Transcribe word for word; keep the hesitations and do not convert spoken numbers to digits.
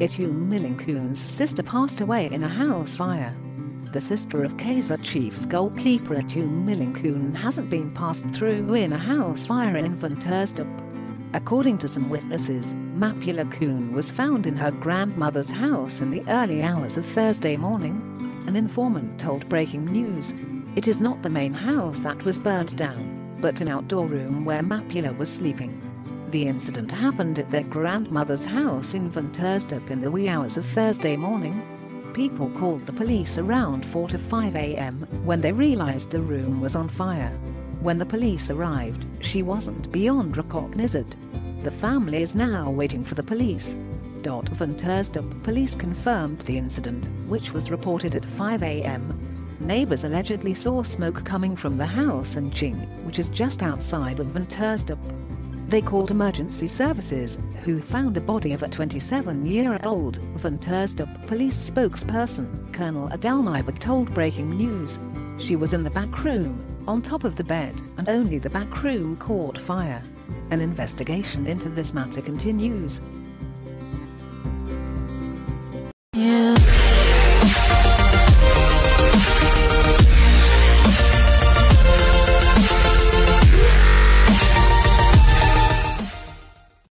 Itumeleng Khune's sister passed away in a house fire. The sister of Kaizer Chiefs goalkeeper Itumeleng Khune hasn't been passed through in a house fire in Ventersdorp. According to some witnesses, Mapula Khune was found in her grandmother's house in the early hours of Thursday morning. An informant told Breaking News. It is not the main house that was burnt down, but an outdoor room where Mapula was sleeping. The incident happened at their grandmother's house in Ventersdorp in the wee hours of Thursday morning. People called the police around four to five a m when they realized the room was on fire. When the police arrived, she wasn't beyond recognized. The family is now waiting for the police. Ventersdorp police confirmed the incident, which was reported at five a m Neighbors allegedly saw smoke coming from the house in Ching, which is just outside of Ventersdorp. They called emergency services, who found the body of a twenty-seven-year-old, Ventersdorp police spokesperson, Colonel Adele Nyberg told Breaking News. She was in the back room, on top of the bed, and only the back room caught fire. An investigation into this matter continues.